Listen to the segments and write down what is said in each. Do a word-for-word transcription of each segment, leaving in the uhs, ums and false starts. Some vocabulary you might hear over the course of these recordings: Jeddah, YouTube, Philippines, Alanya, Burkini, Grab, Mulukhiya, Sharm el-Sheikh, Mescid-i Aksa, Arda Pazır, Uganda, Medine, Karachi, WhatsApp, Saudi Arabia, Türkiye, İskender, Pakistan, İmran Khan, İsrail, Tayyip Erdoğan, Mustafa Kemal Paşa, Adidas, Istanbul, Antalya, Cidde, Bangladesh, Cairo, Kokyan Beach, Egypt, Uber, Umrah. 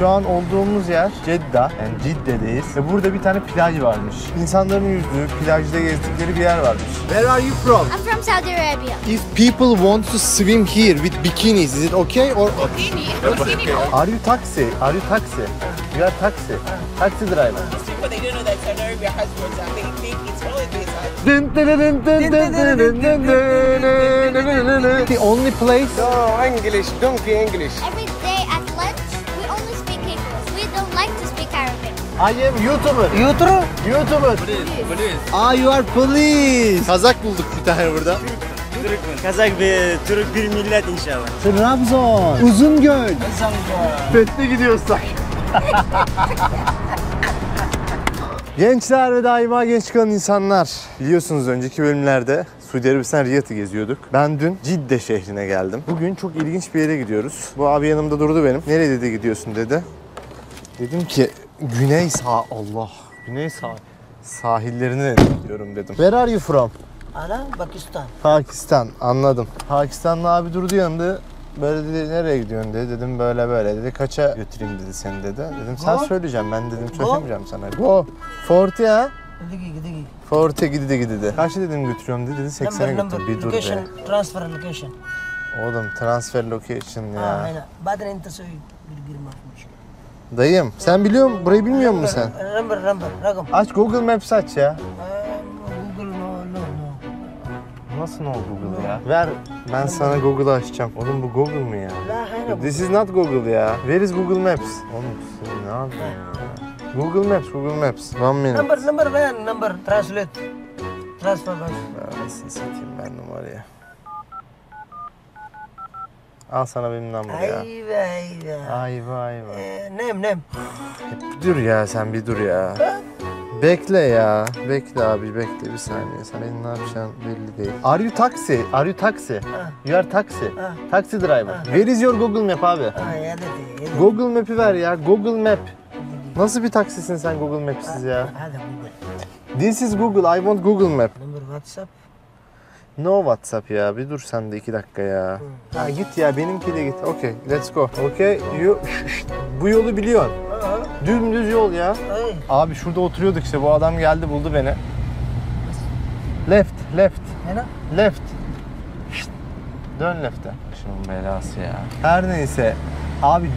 Şu an olduğumuz yer Jeddah, yani Cidde'deyiz. Ve burada bir tane plaj varmış. İnsanların yüzdüğü, plajda gezdikleri bir yer varmış. Where are you from? I'm from Saudi Arabia. If people want to swim here with bikinis, is it okay or... Bikini? Bikini? Are you taxi? Are you taxi? You are taxi. Taxi driver. But they don't know that Saudi Arabia has water. They think it's always the only place? No, English. Don't be English. Every day at lunch. I am YouTuber. YouTuber? YouTuber. Please, please. Ah, you are police. Kazak bulduk bir tane burada. Türk, Kazak bir Türk bir millet inşallah. Trabzon, Uzungöl. Fethe gidiyorsak. Gençler ve daima genç kalan insanlar. Biliyorsunuz önceki bölümlerde Suudi Arabistan Riyad'ı geziyorduk. Ben dün Cidde şehrine geldim. Bugün çok ilginç bir yere gidiyoruz. Bu abi yanımda durdu benim. Nereye dedi gidiyorsun dedi. Dedim ki Güney sağ Allah Güney sağ sahillerine diyorum dedim. Where are you from? Ana Pakistan. Pakistan, anladım. Pakistanlı abi durdu yanında. Böyle dedi nereye gidiyorsun dedi. Dedim böyle böyle dedi. Kaça götüreyim dedi seni dedi. Dedim sen söyleyeceğim ben dedim söylemeyeceğim sana. Go. Forty ha? Gidi gidi. Forty gidi de gidi de. Kaça dedim götürüyorum dedi. Dedi seksene götür. Bir dur be. Transfer location. Oğlum transfer location ya. Aynen. Badr intersoy girme. Dayım, sen biliyor musun? Burayı bilmiyor musun sen? Number, number, rakam. Aç Google Maps aç ya. Google no, no, no. Nasıl no Google ya? Ver, ben sana Google'ı açacağım. Oğlum bu Google mu ya? This is not Google ya. Where is Google Maps? Oğlum sen ne yapıyorsun? Google Maps, Google Maps. One minute. Number, number, ben number. Translate. Transfer bak. Nasıl satayım ben numarayı? Al sana benim numaramı ya. Ayva ayva. Ayva ayva. Ee, nem nem. Dur ya sen bir dur ya. Bekle ya. Bekle abi bekle bir saniye. Senin ne yapacağın belli değil. Are you taxi? Are you taxi? Ah. You are taxi. Ah. Taxi driver. Ah. Where is your Google Map abi? Ah, ya dedi, ya Google Map'i ver ya. Google Map. Nasıl bir taksisin sen Google Map'siz ya? Google. This is Google. I want Google Map. Number WhatsApp. No WhatsApp ya. Bir dur sen de iki dakika ya. Hmm. Ha git ya benimki de git. Okay, let's go. Okay, you... Bu yolu biliyorsun. Dümdüz yol ya. Ay. Abi şurada oturuyorduk işte. Bu adam geldi buldu beni. Left, left. Ne? Left. Şşt. Dön left'e. Şunun belası ya. Her neyse. Abi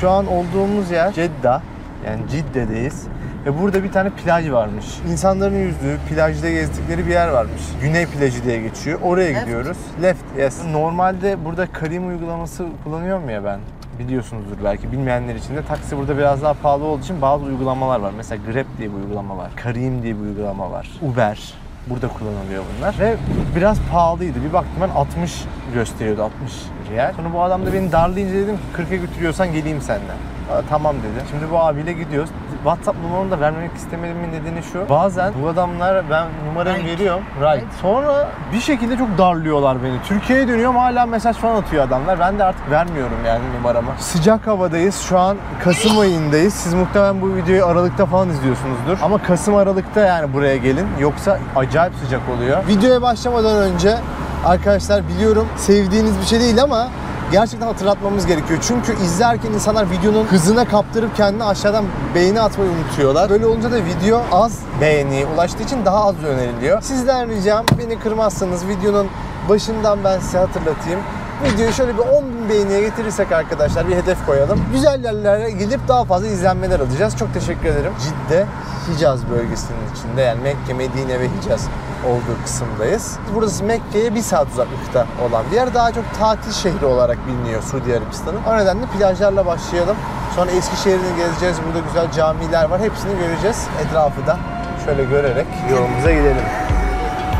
şu an olduğumuz yer Jeddah. Yani Cidde'deyiz. Ve burada bir tane plaj varmış. İnsanların yüzdüğü, plajda gezdikleri bir yer varmış. Güney plajı diye geçiyor. Oraya left. Gidiyoruz. Left, yes. Normalde burada Karim uygulaması kullanıyorum ya ben. Biliyorsunuzdur belki. Bilmeyenler için de taksi burada biraz daha pahalı olduğu için bazı uygulamalar var. Mesela Grab diye bir uygulama var. Karim diye bir uygulama var. Uber. Burada kullanılıyor bunlar. Ve biraz pahalıydı. Bir baktım ben altmış gösteriyordu. altmış riyal. Sonra bu adam da beni darlayınca dedim ki kırka götürüyorsan geleyim senden. Aa, tamam dedi. Şimdi bu abiyle gidiyoruz. WhatsApp numaramı da vermemek istemediğimin nedeni şu. Bazen bu adamlar ben numaramı right. veriyorum. Right. Sonra bir şekilde çok darlıyorlar beni. Türkiye'ye dönüyorum hala mesaj falan atıyor adamlar. Ben de artık vermiyorum yani numaramı. Sıcak havadayız. Şu an Kasım ayındayız. Siz muhtemelen bu videoyu Aralık'ta falan izliyorsunuzdur. Ama Kasım Aralık'ta yani buraya gelin. Yoksa acayip sıcak oluyor. Videoya başlamadan önce arkadaşlar biliyorum sevdiğiniz bir şey değil ama gerçekten hatırlatmamız gerekiyor. Çünkü izlerken insanlar videonun hızına kaptırıp kendini aşağıdan beğeni atmayı unutuyorlar. Böyle olunca da video az beğeniye ulaştığı için daha az öneriliyor. Sizden ricam beni kırmazsanız videonun başından ben size hatırlatayım. Videoyu şöyle bir on bin beğeniye getirirsek arkadaşlar bir hedef koyalım. Güzel yerlere gidip daha fazla izlenmeler alacağız. Çok teşekkür ederim. Cidde, Hicaz bölgesinin içinde yani Mekke, Medine ve Hicaz olduğu kısımdayız. Burası Mekke'ye bir saat uzaklıkta olan bir yer. Daha çok tatil şehri olarak biliniyor Suudi Arabistan'ın. O nedenle plajlarla başlayalım. Sonra Eskişehir'i gezeceğiz. Burada güzel camiler var. Hepsini göreceğiz. Etrafı da şöyle görerek yolumuza gidelim.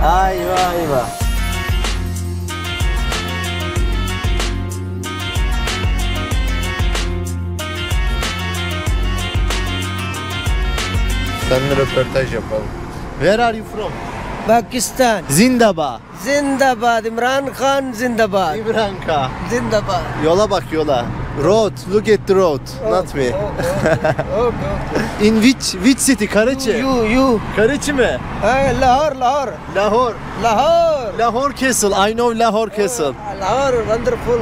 Ayva ayva. Seninle röportaj yapalım. Where are you from? Pakistan. Zindabad. Zindabad. İmran Khan Zindabad. İmran Khan. Zindabad. Yola bak yola. Road. Look at the road. Oh, not me. Oh, oh, oh, oh. In which which city? Karachi. You you. Karachi mi? Hey, Lahore Lahore. Lahore. Lahore. Lahore Castle. I know Lahore Castle. Oh, Lahore wonderful.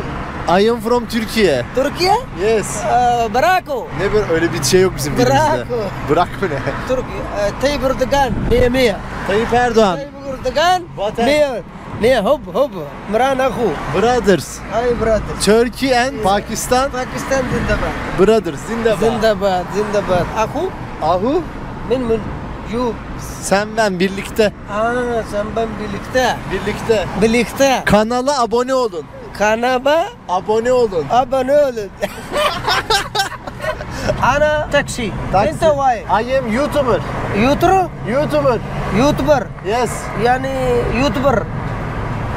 I am from Türkiye. Türkiye? Yes. Uh, Brako. Ne böyle öyle bir şey yok bizim dilimizde. Brako. Brako ne? Türkiye. Tayyip Erdoğan. Niye niye? Tayyip Erdoğan. Tayyip Erdoğan. Niye? Niye? Hub hub. Mran aku. Brothers. Ay brothers. Türkiye and Pakistan. Pakistan zindabad. Brothers zindabad. Zindabad zindabad. Aku? Ahu? Min min. You. Sen ben birlikte. Aa, sen ben birlikte. Birlikte. Birlikte. Kanala abone olun. Kanala abone olun. Abone olun. Ana taksi. Taksi. Ente vay. I am YouTuber. YouTuber? YouTuber. YouTuber. Yes. Yani YouTuber.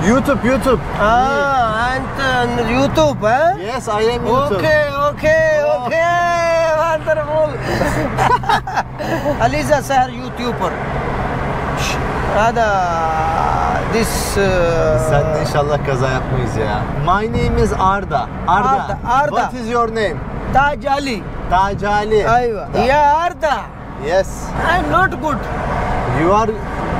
YouTube, YouTube. Ah, ente YouTube ha? Yes, I am YouTube. Okay, okay, oh. okay. Wonderful. Aliza Sahar YouTuber. Hadi this. Uh, Sen de inşallah kaza yapmayız ya. My name is Arda. Arda. Arda. Arda. What is your name? Taj Ali. Taj Ali. Ayva. Yeah, Arda. Yes. I'm not good. You are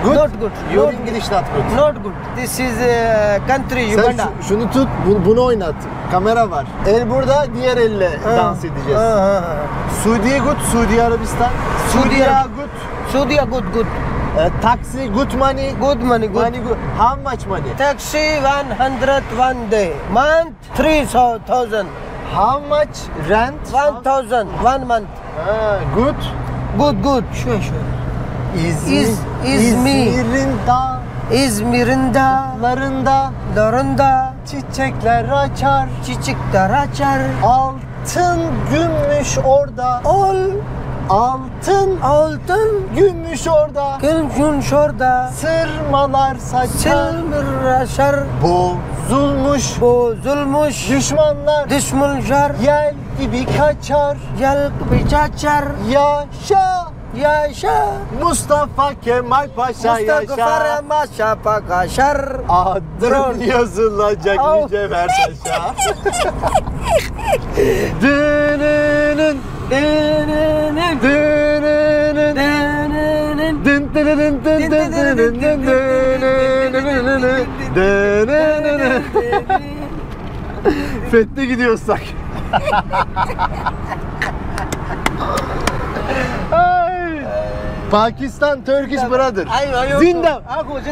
good. Not good. Your English not good. Not good. This is uh, country Sen Uganda. Sen şunu tut, bunu oynat. Kamera var. El burada, diğer elle ha. dans edeceğiz. Ha, ha, ha. Suudi good, Suudi Arabistan. Suudi good. Suudi good good. Uh, taxi good money. Good money. Good. Money good. How much money? Taxi one hundred one day. Month three thousand. How much rent? one thousand. One month. Ha, good. Good good. Şöyle şöyle. İzmir, İzmir, İzmir'in da, İzmir'in dağlarında, dağlarında çiçekler açar, çiçekler açar. Altın gümüş orada, ol, altın, altın gümüş orada, gümüş orada. Sırmalar saçar, sırmalar bozulmuş, bozulmuş. Düşmanlar, düşmanlar yel gibi kaçar, yel gibi kaçar. Yaşa. Yaşa Mustafa Kemal Paşa yaşa. Mustafa Kemal Paşa kaşar. Adın yazılacak mücevher taşa. Dününün dününün dününün dününün dününün dününün dününün dününün. Fethi'ye gidiyorsak. Pakistan Turkish brother. Zindab.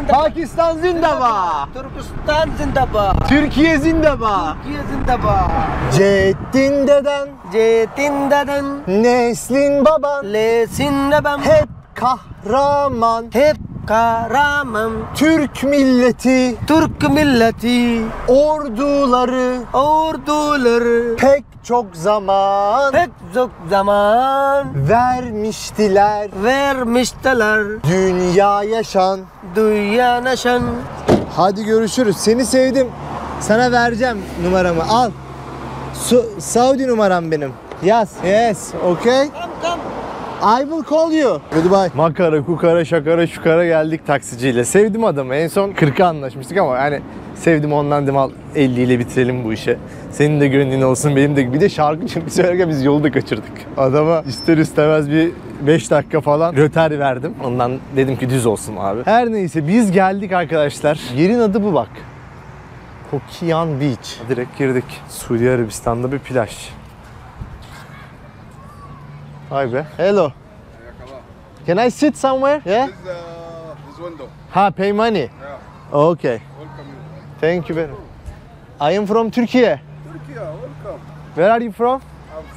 Pakistan zindaba. Türkistan zindaba. Türkiye zindaba. Türkiye zindaba. Ceddin deden, Ceddin deden. Neslin baban, Neslin baban. Hep kahraman, hep kahraman. Türk milleti, Türk milleti. Orduları, orduları. Pek çok zaman, pek çok zaman vermiştiler, vermiştiler. Dünya yaşan, dünya yaşan. Hadi görüşürüz. Seni sevdim. Sana vereceğim numaramı. Al. Su Saudi numaram benim. Yes. Yes. Okay. Come, come. I will call you. Goodbye. Makara, kukara, şakara, şukara geldik taksiciyle. Sevdim adamı. En son kırka anlaşmıştık ama yani sevdim ondan dedim al elli ile bitirelim bu işe. Senin de gönlün olsun benim de. Bir de şarkı çünkü söylerken biz yolu da kaçırdık. Adama ister istemez bir beş dakika falan röter verdim. Ondan dedim ki düz olsun abi. Her neyse biz geldik arkadaşlar. Yerin adı bu bak. Kokyan Beach. Direkt girdik. Suudi Arabistan'da bir plaj. Vay be. Hello. Can I sit somewhere? Yeah. This, uh, this window. Ha, pay money. Yeah. Okay. Thank you very much. I am from Türkiye. Türkiye, welcome. Where are you from? I'm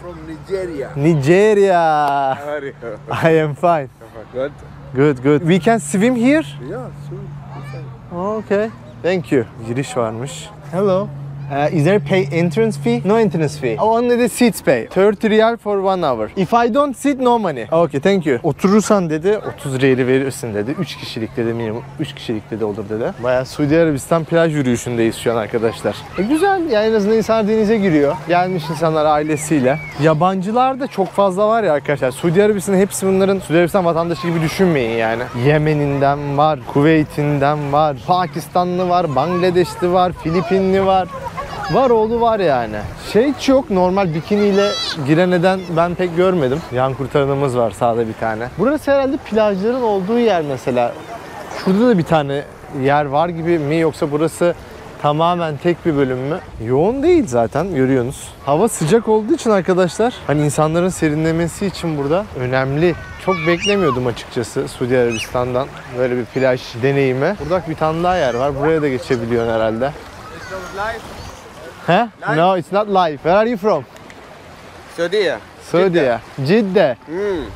from Nigeria. Nigeria. How are you? I am fine. Good. Good, good. We can swim here? Yeah, swim. Okay. Thank you. Giriş varmış. Hello. Uh, is there pay entrance fee? No entrance fee. Only the seats pay. thirty riyal for one hour. If I don't sit, no money. Okay, thank you. Oturursan dedi, otuz riyali verirsin dedi. üç kişilik dedi minimum. üç kişilik dedi olur dedi. Bayağı Suudi Arabistan plaj yürüyüşündeyiz şu an arkadaşlar. E, güzel yani en azından insan denize giriyor. Gelmiş insanlar ailesiyle. Yabancılar da çok fazla var ya arkadaşlar. Suudi Arabistan'ın hepsi bunların Suudi Arabistan vatandaşı gibi düşünmeyin yani. Yemen'inden var, Kuveyt'inden var, Pakistanlı var, Bangladeşli var, Filipinli var. Var oğlu var yani. Şey çok normal bikiniyle giren neden ben pek görmedim. Yan kurtaranımız var sağda bir tane. Burası herhalde plajların olduğu yer mesela. Şurada da bir tane yer var gibi mi yoksa burası tamamen tek bir bölüm mü? Yoğun değil zaten, görüyorsunuz. Hava sıcak olduğu için arkadaşlar, hani insanların serinlemesi için burada önemli. Çok beklemiyordum açıkçası Suudi Arabistan'dan böyle bir plaj deneyimi. Burada bir tane daha yer var. Buraya da geçebiliyorsun herhalde. He? No, it's not live. Where are you from? Saudi. Saudi. Cidde. Hmm.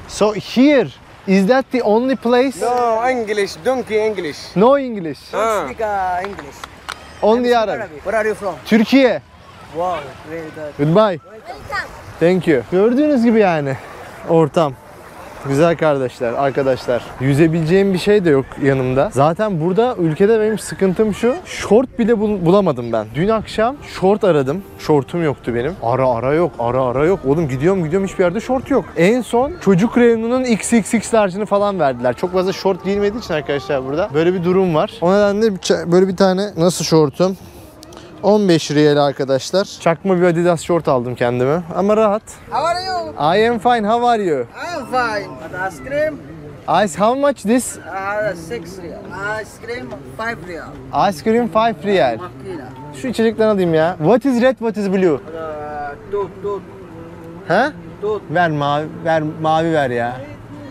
So here is that the only place? No, English. Don't speak English. No English. Don't speak uh, English. Only Arabic. Where are you from? Türkiye. Wow, very good. Goodbye. Welcome. Thank you. Gördüğünüz gibi yani ortam. Güzel kardeşler, arkadaşlar. Yüzebileceğim bir şey de yok yanımda. Zaten burada ülkede benim sıkıntım şu. Şort bile bul bulamadım ben. Dün akşam şort aradım. Şortum yoktu benim. Ara ara yok, ara ara yok. Oğlum gidiyorum gidiyorum hiçbir yerde şort yok. En son çocuk reyonunun X X X large'ını falan verdiler. Çok fazla şort giyilmediği için arkadaşlar burada böyle bir durum var. O nedenle böyle bir tane nasıl şortum? on beş liraya arkadaşlar. Çakma bir Adidas şort aldım kendime. Ama rahat. How are you? I am fine. How are you? I am fine. But ice cream? Ice how much this? six real. Ice cream five real. Ice cream five real. Şu içecekten alayım ya. What is red? What is blue? Tut tut. Ha? Tut. Ver mavi, ver mavi ver ya.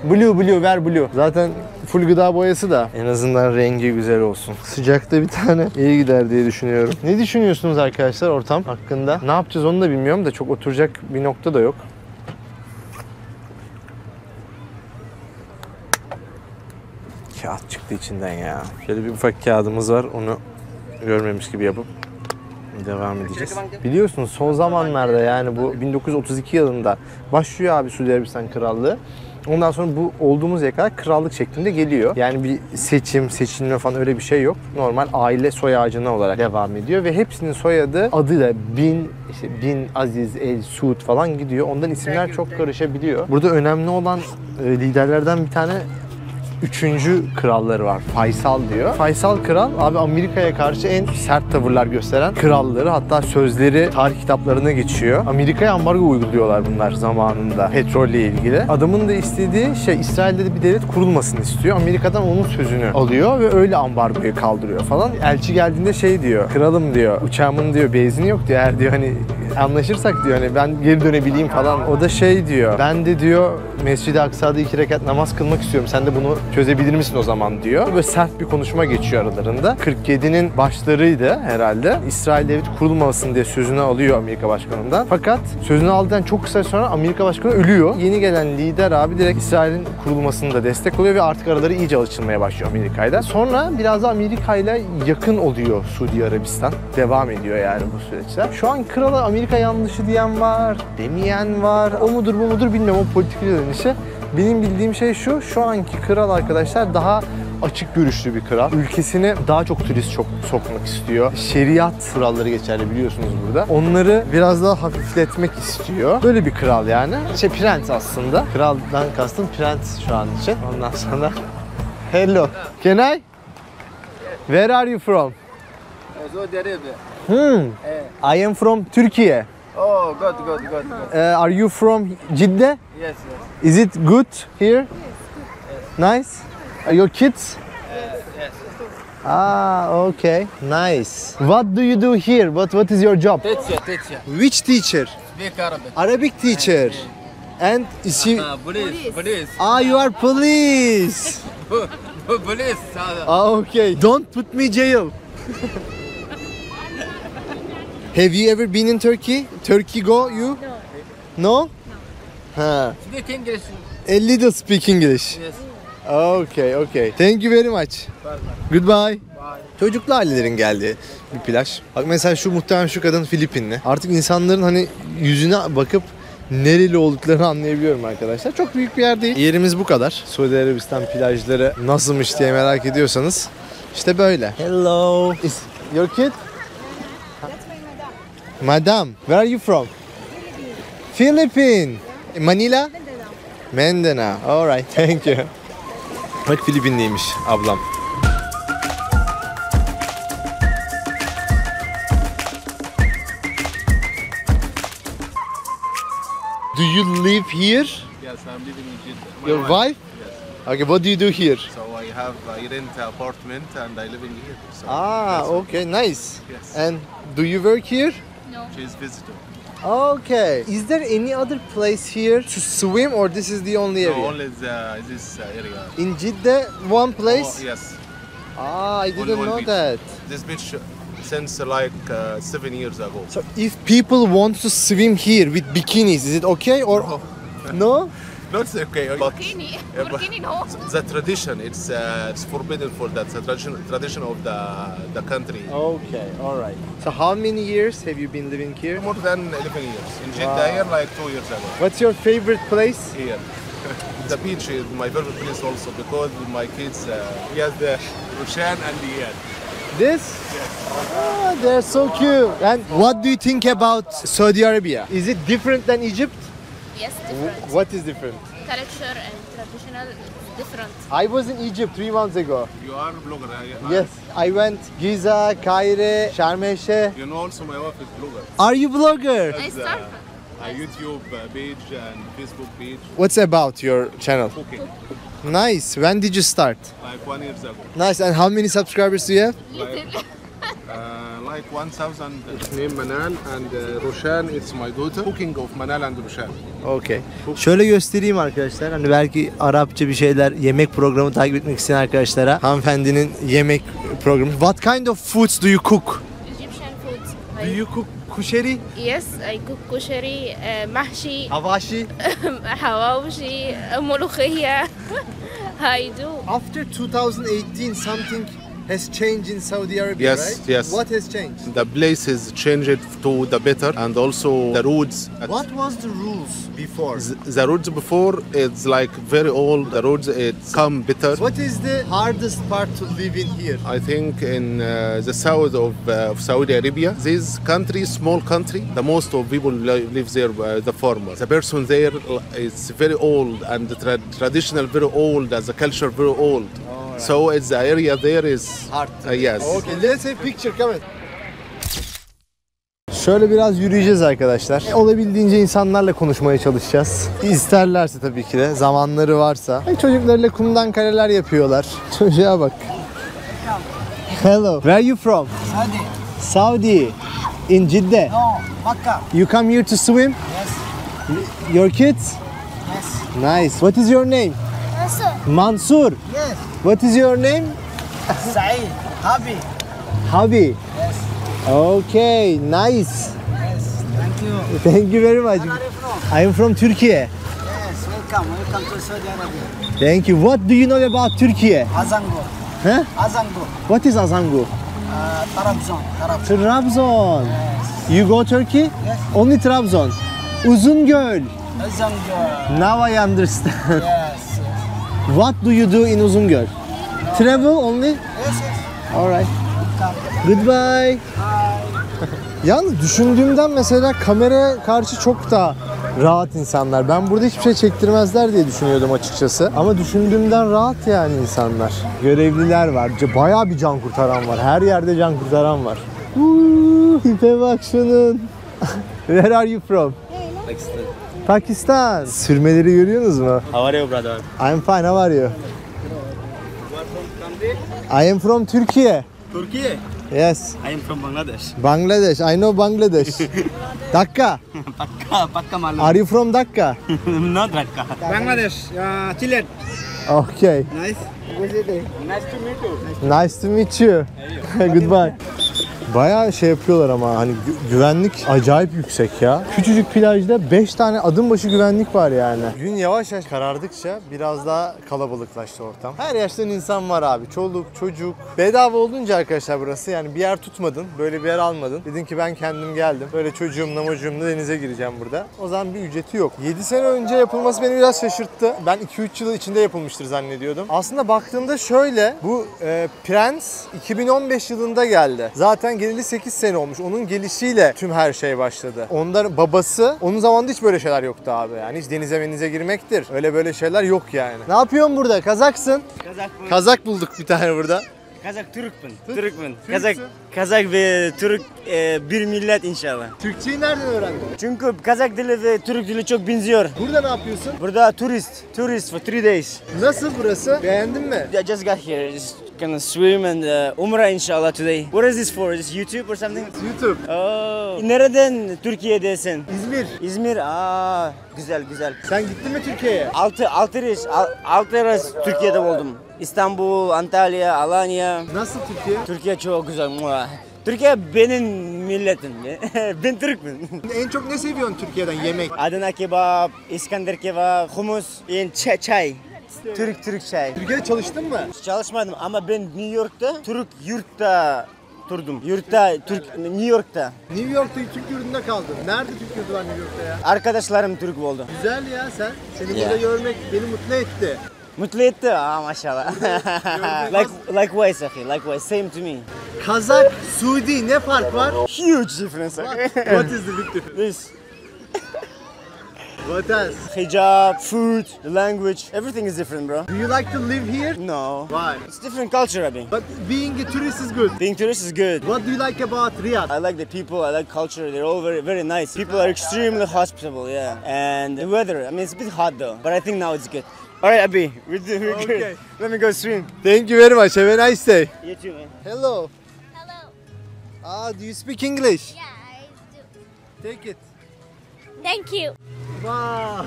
Blue blue ver blue. Zaten full gıda boyası da en azından rengi güzel olsun. Sıcakta bir tane iyi gider diye düşünüyorum. Ne düşünüyorsunuz arkadaşlar ortam hakkında? Ne yapacağız onu da bilmiyorum da çok oturacak bir nokta da yok. Kağıt çıktı içinden ya. Şöyle bir ufak kağıdımız var. Onu görmemiş gibi yapıp devam edeceğiz. Biliyorsunuz son zamanlarda yani bu bin dokuz yüz otuz iki yılında başlıyor abi Suudi Arabistan Krallığı. Ondan sonra bu olduğumuz yere kadar krallık şeklinde geliyor. Yani bir seçim, seçilme falan öyle bir şey yok. Normal aile soy ağacına olarak devam ediyor ve hepsinin soyadı adıyla bin, işte bin Aziz, El, Suud falan gidiyor. Ondan isimler çok karışabiliyor. Burada önemli olan liderlerden bir tane üçüncü kralları var. Faysal diyor. Faysal kral abi Amerika'ya karşı en sert tavırlar gösteren kralları, hatta sözleri tarih kitaplarına geçiyor. Amerika'ya ambargo uyguluyorlar bunlar zamanında petrolle ilgili. Adamın da istediği şey İsrail'de de bir devlet kurulmasını istiyor. Amerika'dan onun sözünü alıyor ve öyle ambargoyu kaldırıyor falan. Elçi geldiğinde şey diyor. Kralım diyor. Uçağımın diyor benzini yok diyor. Eğer diyor hani anlaşırsak diyor hani ben geri dönebileyim falan. O da şey diyor. Ben de diyor Mescid-i Aksa'da iki rekat namaz kılmak istiyorum. Sen de bunu çözebilir misin o zaman diyor. Böyle sert bir konuşma geçiyor aralarında. kırk yedinin başlarıydı herhalde. İsrail devleti kurulmasın diye sözünü alıyor Amerika Başkanı'ndan. Fakat sözünü aldıktan çok kısa sonra Amerika Başkanı ölüyor. Yeni gelen lider abi direkt İsrail'in kurulmasını da destek oluyor ve artık araları iyice alışılmaya başlıyor Amerika'yla. Sonra biraz da Amerika'yla yakın oluyor Suudi Arabistan. Devam ediyor yani bu süreçler. Şu an krala Amerika yanlışı diyen var, demeyen var. O mudur bu mudur bilmiyorum. O politik dönüşü. Benim bildiğim şey şu, şu anki kral arkadaşlar daha açık görüşlü bir kral. Ülkesine daha çok turist çok sokmak istiyor. Şeriat kuralları geçerli biliyorsunuz burada. Onları biraz daha hafifletmek istiyor. Böyle bir kral yani. İşte prens aslında. Kraldan kastım prens şu an için. Ondan sonra... Hello. Can I? Where are you from? Saudi Arabia. Hmm. I am from Türkiye. Oh, good, good, good, good. Uh, are you from Jeddah? Yes, yes. Is it good here? Yes, good. Nice? Are your kids? Yes, yes. Ah, okay. Nice. What do you do here? What What is your job? Teacher, teacher. Which teacher? Speak Arabic. Arabic teacher. And is she... Uh, police, police. Ah, you are police. Police. Ah, okay. Don't put me in jail. Have you ever been in Turkey? Turkey go you? No. No? No. Speak English. A little speak English. Yes. Okay, okay. Thank you very much. Bye. Goodbye. Bye. Çocuklu ailelerin geldiği bir plaj. Bak mesela şu muhtemelen şu kadın Filipinli. Artık insanların hani yüzüne bakıp nereli olduklarını anlayabiliyorum arkadaşlar. Çok büyük bir yer değil. Yerimiz bu kadar. Suudi Arabistan plajları nasılmış diye merak ediyorsanız işte böyle. Hello. Is your kid? Madam, where are you from? Philippines. Philippines. Manila? Medine. All right, thank you. Bak Filipinliymiş ablam. Do you live here? Yes, I'm living in Jeddah. Your wife? Yes. Okay, what do you do here? So I have I rent an apartment and I live in here. So ah, okay, nice. Yes. And do you work here? No. She's visitor. Okay. Is there any other place here to swim, or this is the only area? No, only the, this area. In Jeddah, one place? Oh, yes. Ah, I didn't know beach. that. This beach since like uh, seven years ago. So if people want to swim here with bikinis, is it okay or no? no? No, it's okay. But, burkini, yeah, but burkini, no. The tradition, it's, uh, it's forbidden for that. The tradition, tradition of the the country. Okay, all right. So how many years have you been living here? More than eleven years. In Jeddah, here, like two years ago. What's your favorite place? Here. The beach is my favorite place also because my kids, uh, we have the Roshan and Riyad. This? Yes. Oh, they're so cute. And what do you think about Saudi Arabia? Is it different than Egypt? Yes, different. What is different? Culture and traditional is different. I was in Egypt three months ago. You are a blogger, right? Yes, I went Giza, Cairo, Sharm el-Sheikh. You know also my wife is blogger. Are you blogger? I started. A YouTube page and Facebook page. What's about your channel? Cooking. Nice. When did you start? Like one year ago. Nice. And how many subscribers do you have? Little. Uh, like one thousand. It's name Manal and uh, Roshan, it's my daughter. Cooking of Manal and Roshan. Okay. Şöyle göstereyim arkadaşlar. Hani belki Arapça bir şeyler, yemek programı takip etmek isteyen arkadaşlara. Hanımefendinin yemek programı. What kind of foods do you cook? Egyptian foods. Do you cook kushari? Yes, I cook kushari, uh, mahshi. Havashi? Hawashi, mulukhiya. I do. After two thousand eighteen, something has changed in Saudi Arabia, yes, right? Yes. What has changed? The place has changed to the better, and also the roads. What was the rules before? The, the roads before, it's like very old. The roads, it's come better. What is the hardest part to live in here? I think in uh, the south of, uh, of Saudi Arabia, this country, small country, the most of people live there, uh, the farmer. The person there is very old, and the tra traditional very old, as a culture very old. Oh. So it's the area there is hard. Uh, yes. Okay, let's take picture. Come on. Şöyle biraz yürüyeceğiz arkadaşlar. E, olabildiğince insanlarla konuşmaya çalışacağız. İsterlerse tabii ki de, zamanları varsa. E, çocuklarla kumdan kareler yapıyorlar. Çocuğa bak. Hello. Where are you from? Saudi. Saudi. In Jeddah. No, Makkah. You come here to swim? Yes. Your kids? Yes. Nice. What is your name? Mansur. Mansur. Yes. What is your name? Saeed. Habi. Habi. Yes. Okay. Nice. Yes. Thank you. Thank you very much. Where are you from? I am from Türkiye. Yes. Welcome. Welcome to Saudi Arabia. Thank you. What do you know about Türkiye? Azango. Huh? Azango. What is Azango? Uh, Trabzon. Trabzon. Trabzon. Yes. You go Turkey? Yes. Only Trabzon. Uzungöl. Uzungöl. Now I understand. Yes. What do you do in Uzungöl? No. Travel only? Yes, yes. All right. Goodbye. Bye. Yalnız düşündüğümden mesela kamera karşı çok daha rahat insanlar. Ben burada hiçbir şey çektirmezler diye düşünüyordum açıkçası. Ama düşündüğümden rahat yani insanlar. Görevliler var. Bayağı bir can kurtaran var. Her yerde can kurtaran var. Uuu, tipe bak şunun. Where are you from? Pakistan. Pakistan. Sürmeleri görüyorsunuz mu? How are you brother? I'm fine. How are you? You are from country? I am from Türkiye. Türkiye? Yes. I am from Bangladesh. Bangladesh. I know Bangladesh. Dhaka. Dhaka. Dhaka Malu. Are you from Dhaka? No, Dhaka. Bangladesh. Uh, Chile. Okay. Nice. Nice to meet you. Nice to meet you. Goodbye. Bayağı şey yapıyorlar ama hani güvenlik acayip yüksek ya. Küçücük plajda beş tane adım başı güvenlik var yani. Gün yavaş yavaş karardıkça biraz daha kalabalıklaştı ortam. Her yaştan insan var abi. Çoluk, çocuk. Bedava olunca arkadaşlar burası yani bir yer tutmadın. Böyle bir yer almadın. Dedin ki ben kendim geldim. Böyle çocuğumla mocuğumla denize gireceğim burada. O zaman bir ücreti yok. yedi sene önce yapılması beni biraz şaşırttı. Ben iki üç yıl içinde yapılmıştır zannediyordum. Aslında baktığımda şöyle. Bu e, Prens iki bin on beş yılında geldi. Zaten geleli sekiz sene olmuş. Onun gelişiyle tüm her şey başladı. Onların babası, onun zamanında hiç böyle şeyler yoktu abi yani. Hiç denize menize girmektir. Öyle böyle şeyler yok yani. Ne yapıyorsun burada? Kazaksın. Kazak, Kazak bulduk bir tane burada. Kazak Türkmen. Türkmen. Kazak Kazak ve Türk e, bir millet inşallah. Türkçeyi nereden öğrendin? Çünkü Kazak dili ve Türk dili çok benziyor. Burada ne yapıyorsun? Burada turist. Turist for three days. Nasıl burası? Beğendin mi? I just got here. Just gonna swim and uh, umrah inşallah today. What is this for? Is this YouTube or something? It's YouTube. Oh. Nereden Türkiye'desin? İzmir. İzmir. Aa, güzel güzel. Sen gittin mi Türkiye'ye? Altı, altı reis. Altı reis Türkiye'de oldum. İstanbul, Antalya, Alanya. Nasıl Türkiye? Türkiye çok güzel. Türkiye benim milletim. Ben Türk'üm. En çok ne seviyorsun Türkiye'den yemek? Adana kebap, İskender kebap, humus, çay. Türk Türk çay. Türkiye'de çalıştın mı? Çalışmadım ama ben New York'ta, Türk yurtta durdum. Yurtta, Türk, New York'ta. New York'ta Türk yurdunda kaldım. Nerede Türk yurdu var New York'ta ya? Arkadaşlarım Türk oldu. Güzel ya sen. Seni yeah. burada görmek beni mutlu etti. Mutlu etti. Aa maşallah. like, likewise, okay. Likewise. Same to me. Kazak, Suudi ne fark var? Huge difference. What is the big difference? This. What else? Hijab, food, the language, everything is different, bro. Do you like to live here? No. Why? It's different culture, I mean. But being a tourist is good. Being tourist is good. What do you like about Riyadh? I like the people, I like culture, they're all very, very nice. People are extremely hospitable, yeah. And the weather, I mean, it's a bit hot though, but I think now it's good. Alright, Abi, we're, do, we're okay. good. Let me go swim. Thank you very much, have a nice day. You too, man. Hello. Hello. Ah, do you speak English? Yeah, I do. Take it. Thank you. Wow.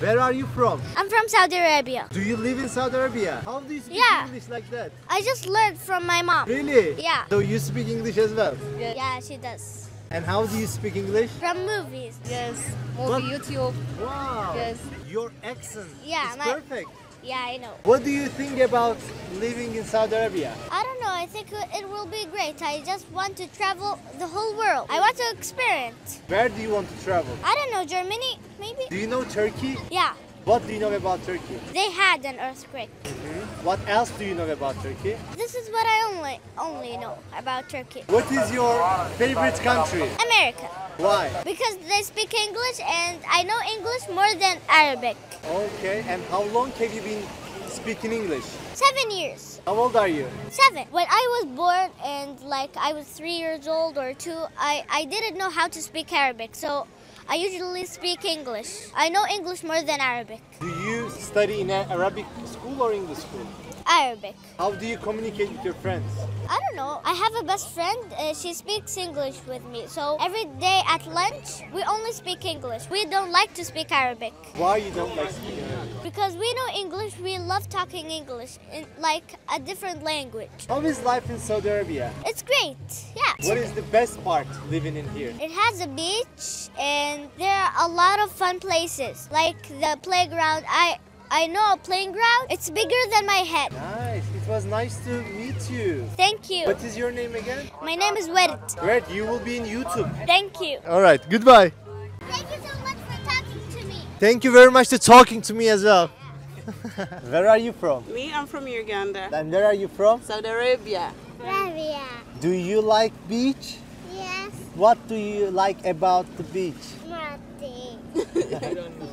Where are you from? I'm from Saudi Arabia. Do you live in Saudi Arabia? How do you speak yeah. English like that? I just learned from my mom. Really? Yeah. So you speak English as well? Yeah, yeah she does. And how do you speak English? From movies. Yes. Movie, YouTube. Wow. Yes. Your accent yeah, is my... perfect. Yeah, I know. What do you think about living in Saudi Arabia? I don't know. I think it will be great. I just want to travel the whole world. I want to experience. Where do you want to travel? I don't know. Germany, maybe? Do you know Turkey? Yeah. What do you know about Turkey? They had an earthquake. Mm-hmm. What else do you know about Turkey? This is what I only only know about Turkey. What is your favorite country? America. Why? Because they speak English and I know English more than Arabic. Okay, and how long have you been speaking English? Seven years. How old are you? Seven. When I was born and like I was three years old or two, I, I didn't know how to speak Arabic, so I usually speak English. I know English more than Arabic. Do you study in an Arabic school or English school? Arabic. How do you communicate with your friends? I don't know. I have a best friend. Uh, she speaks English with me. So every day at lunch, we only speak English. We don't like to speak Arabic. Why you don't like speaking Arabic? Because we know English. We love talking English, in, like a different language. How is life in Saudi Arabia? It's great. Yeah. What is the best part living in here? It has a beach and there are a lot of fun places, like the playground. I I know a playground. It's bigger than my head. Nice. It was nice to meet you. Thank you. What is your name again? My name is Werit. Werit, you will be in YouTube. Thank you. All right. Goodbye. Thank you so much for talking to me. Thank you very much for talking to me as well. Where are you from? Me, I'm from Uganda. And where are you from? Saudi Arabia. Arabia. Do you like beach? Yes. What do you like about the beach?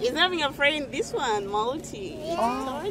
He's having a friend, this one, Malti. Yeah. Oh.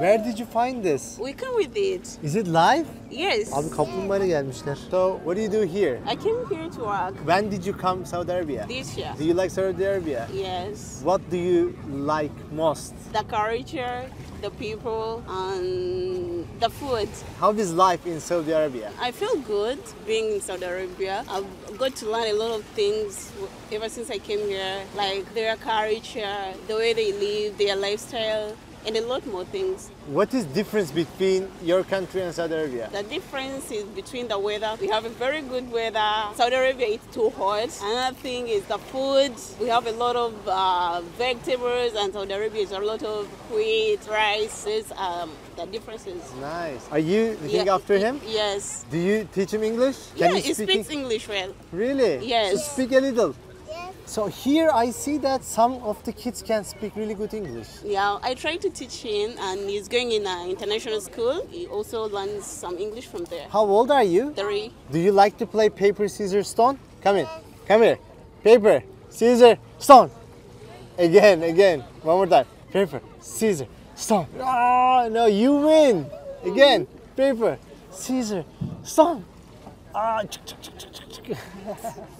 Where did you find this? We come with it. Is it live? Yes. Abi kaplumbağayla gelmişler. So what do you do here? I came here to work. When did you come to Saudi Arabia? This year. Do you like Saudi Arabia? Yes. What do you like most? The culture, the people, and the food. How is life in Saudi Arabia? I feel good being in Saudi Arabia. I've got to learn a lot of things ever since I came here, like their culture, the way they live, their lifestyle, and a lot more things. What is the difference between your country and Saudi Arabia? The difference is between the weather. We have a very good weather. Saudi Arabia is too hot. Another thing is the food. We have a lot of uh, vegetables, and Saudi Arabia is a lot of wheat, rice. These are um, the differences. Nice. Are you looking yeah, after him? Yes. Do you teach him English? Can yeah, he speak speaks English well. Really? Yes. So speak a little. So here I see that some of the kids can speak really good English. Yeah, I try to teach him and he's going in an international school. He also learns some English from there. How old are you? Three. Do you like to play paper, scissors, stone? Come in, come here. Paper, scissors, stone. Again, again, one more time. Paper, scissors, stone. Ah, no, you win. Again, paper, scissors, stone. Ah, çık çık çık çık çık.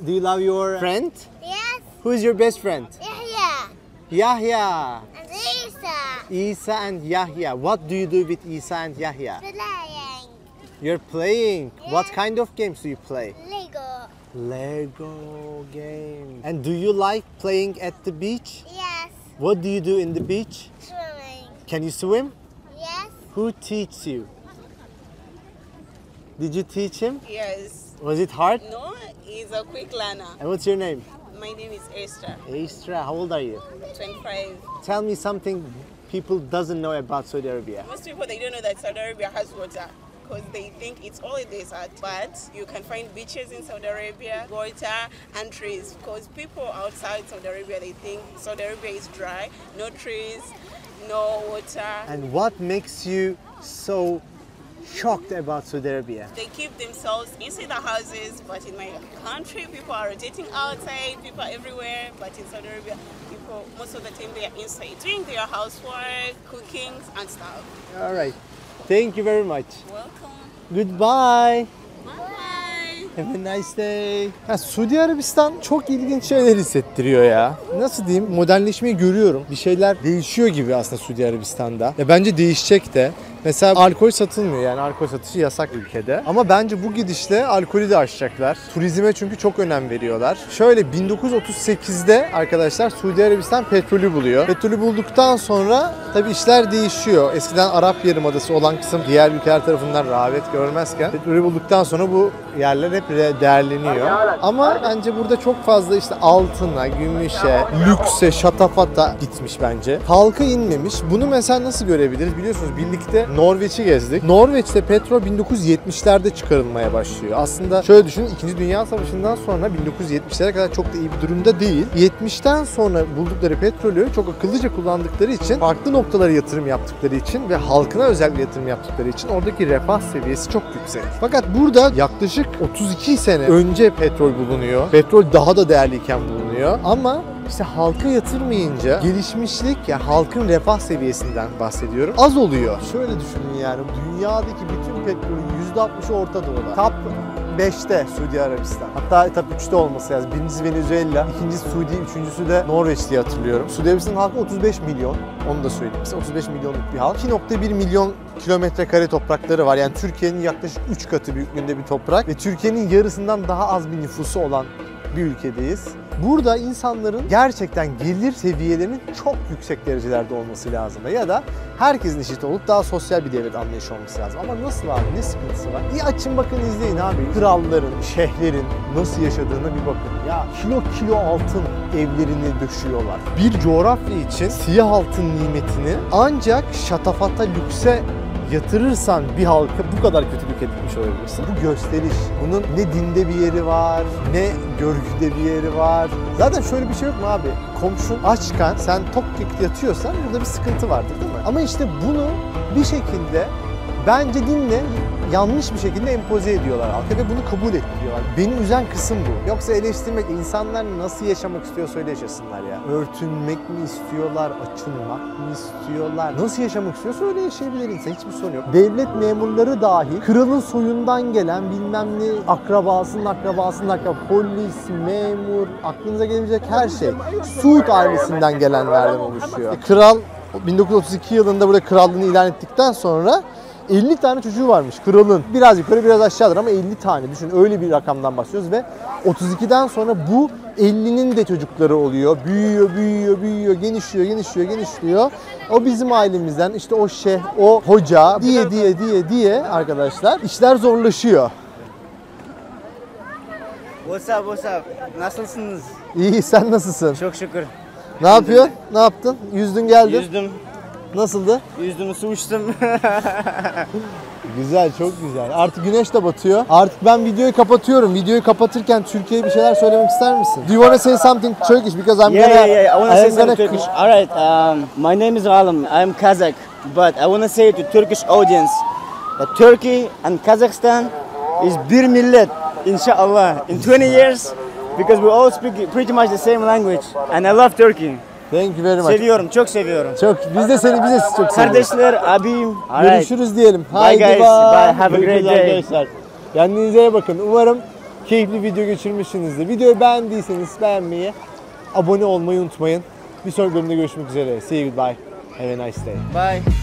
Do you love your friend? Yes. Who is your best friend? Yahya. Yahya. And Isa. Isa and Yahya. What do you do with Isa and Yahya? Playing. You're playing. Yeah. What kind of games do you play? Lego. Lego game. And do you like playing at the beach? Yes. What do you do in the beach? Swimming. Can you swim? Yes. Who teaches you? Did you teach him? Yes. Was it hard? No, he's a quick learner. And what's your name? My name is Estra. Estra, how old are you? twenty-five. Tell me something people doesn't know about Saudi Arabia. Most people, they don't know that Saudi Arabia has water, because they think it's all desert, but you can find beaches in Saudi Arabia, water and trees, because people outside Saudi Arabia, they think Saudi Arabia is dry, no trees, no water. And what makes you so shocked about Saudi Arabia? They keep themselves inside the houses, but in my country, people are rotating outside, people are everywhere, but in Saudi Arabia, people, most of the time, they are inside, doing their housework, cooking, and stuff. All right. Thank you very much. Welcome. Goodbye. Bye. Have a nice day. Ya, Suudi Arabistan çok ilginç şeyler hissettiriyor ya. Nasıl diyeyim? Modernleşmeyi görüyorum. Bir şeyler değişiyor gibi aslında Suudi Arabistan'da. Ya, bence değişecek de. Mesela alkol satılmıyor, yani alkol satışı yasak ülkede. Ama bence bu gidişle alkolü de aşacaklar. Turizme çünkü çok önem veriyorlar. Şöyle bin dokuz yüz otuz sekiz'de arkadaşlar Suudi Arabistan petrolü buluyor. Petrolü bulduktan sonra tabii işler değişiyor. Eskiden Arap Yarımadası olan kısım diğer ülkeler tarafından rağbet görmezken petrolü bulduktan sonra bu yerler hep değerleniyor. Ama bence burada çok fazla işte altına, gümüşe, lükse, şatafata gitmiş bence. Halka inmemiş. Bunu mesela nasıl görebiliriz? Biliyorsunuz birlikte Norveç'i gezdik. Norveç'te petrol bin dokuz yüz yetmiş'lerde çıkarılmaya başlıyor. Aslında şöyle düşünün, İkinci Dünya Savaşı'ndan sonra bin dokuz yüz yetmiş'lere kadar çok da iyi bir durumda değil. yetmiş'ten sonra buldukları petrolü çok akıllıca kullandıkları için, farklı noktalara yatırım yaptıkları için ve halkına özellikle yatırım yaptıkları için oradaki refah seviyesi çok yüksek. Fakat burada yaklaşık otuz iki sene önce petrol bulunuyor. Petrol daha da değerliyken bulunuyor ama İşte halka yatırmayınca gelişmişlik, ya yani halkın refah seviyesinden bahsediyorum, az oluyor. Şöyle düşünün, yani dünyadaki bütün petrolün yüzde altmış'ı Orta Doğu'da. Top beş'te Suudi Arabistan. Hatta top üç'te olması lazım. Birincisi Venezuela, ikincisi Suudi, üçüncüsü de Norveç diye hatırlıyorum. Suudi Arabistan halkı otuz beş milyon. Onu da söyleyeyim size. otuz beş milyonluk bir halk. iki nokta bir milyon kilometre kare toprakları var. Yani Türkiye'nin yaklaşık üç katı büyüklüğünde bir toprak ve Türkiye'nin yarısından daha az bir nüfusu olan bir ülkedeyiz. Burada insanların gerçekten gelir seviyelerinin çok yüksek derecelerde olması lazım ya da herkesin eşit olup daha sosyal bir devlet anlayışı olması lazım. Ama nasıl abi, ne sıkıntısı var? İyi açın bakın, izleyin abi. Kralların, şeyhlerin nasıl yaşadığına bir bakın. Ya kilo kilo altın evlerini döşüyorlar. Bir coğrafya için siyah altın nimetini ancak şatafata, lükse yatırırsan bir halka bu kadar kötülük edilmiş olabilirsin. Bu gösteriş. Bunun ne dinde bir yeri var, ne görgüde bir yeri var. Zaten şöyle bir şey yok mu abi? Komşun açken sen tok yatıyorsan burada bir sıkıntı vardır değil mi? Ama işte bunu bir şekilde bence dinle yanlış bir şekilde empoze ediyorlar halka ve bunu kabul ettiriyorlar. Beni üzen kısım bu. Yoksa eleştirmek, insanlar nasıl yaşamak istiyorsa öyle yaşasınlar ya. Örtünmek mi istiyorlar, açılmak mı istiyorlar? Nasıl yaşamak istiyorsa öyle yaşayabilir insan, hiçbir sorun yok. Devlet memurları dahil, kralın soyundan gelen bilmem ne, akrabasının akrabasının akrabası, polis, memur, aklınıza gelebilecek her şey Suud ailesinden gelenlerden oluşuyor. E, kral bin dokuz yüz otuz iki yılında burada krallığını ilan ettikten sonra elli tane çocuğu varmış kralın. Biraz yukarı biraz aşağıdır ama elli tane. Düşün, öyle bir rakamdan bahsediyoruz ve otuz iki'den sonra bu elli'nin de çocukları oluyor. Büyüyor, büyüyor, büyüyor, genişliyor, genişliyor, genişliyor. O bizim ailemizden, işte o şeyh, o hoca diye diye diye diye arkadaşlar işler zorlaşıyor. What's up, what's up? Nasılsınız? İyi, sen nasılsın? Çok şükür. Ne yapıyorsun? Ne yaptın? Yüzdün geldin. Yüzdüm. Nasıldı? Yüzdüm, su uçtum. Güzel, çok güzel. Artık güneş de batıyor. Artık ben videoyu kapatıyorum. Videoyu kapatırken Türkiye'ye bir şeyler söylemek ister misin? Do you want to say something Turkish? Because I'm yeah, gonna... Yeah, yeah, I want to say something gonna... Turkish. All right, um, my name is Alam. I'm Kazakh. But I want to say to Turkish audience that Turkey and Kazakhstan is bir millet, inshallah, in twenty years. Because we all speak pretty much the same language. And I love Turkey. Thank you very much. Seviyorum, çok seviyorum. Çok, biz de seni, biz de çok seviyoruz. Kardeşler, abim. Görüşürüz diyelim. Haydi bye guys, bye. Have a great day. Kendinize bakın. Umarım keyifli video geçirmişsinizdir. Videoyu beğendiyseniz beğenmeyi, abone olmayı unutmayın. Bir sonraki bölümde görüşmek üzere. See you, goodbye. Have a nice day. Bye.